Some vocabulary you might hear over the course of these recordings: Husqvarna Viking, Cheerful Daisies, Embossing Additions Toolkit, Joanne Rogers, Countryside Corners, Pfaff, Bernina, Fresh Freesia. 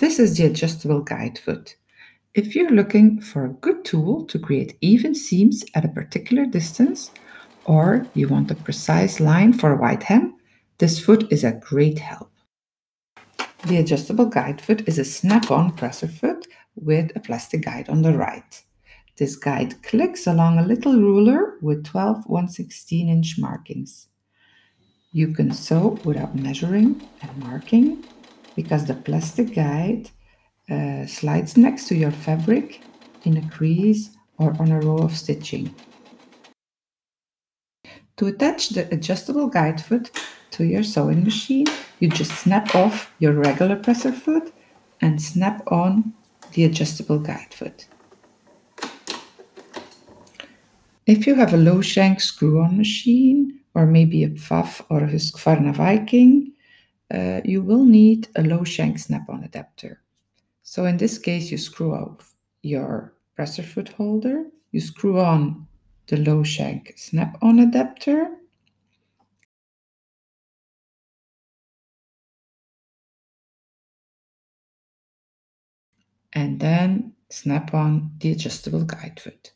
This is the adjustable guide foot. If you're looking for a good tool to create even seams at a particular distance, or you want a precise line for a wide hem, this foot is a great help. The adjustable guide foot is a snap-on presser foot with a plastic guide on the right. This guide clicks along a little ruler with 12 1/16 inch markings. You can sew without measuring and marking because the plastic guide slides next to your fabric in a crease or on a row of stitching. To attach the adjustable guide foot to your sewing machine, you just snap off your regular presser foot and snap on the adjustable guide foot. If you have a low shank screw-on machine, or maybe a Pfaff or a Husqvarna Viking, you will need a low shank snap-on adapter. So in this case, you screw off your presser foot holder, you screw on the low shank snap-on adapter, and then snap on the adjustable guide foot.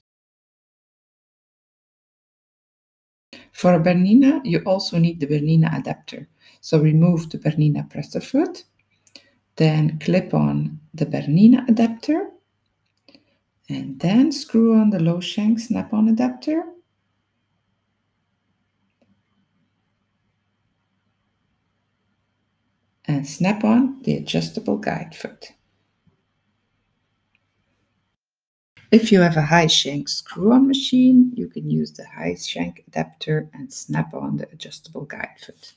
For a Bernina, you also need the Bernina adapter. So remove the Bernina presser foot, then clip on the Bernina adapter, and then screw on the low shank snap-on adapter. And snap on the adjustable guide foot. If you have a high shank screw-on machine, you can use the high shank adapter and snap on the adjustable guide foot.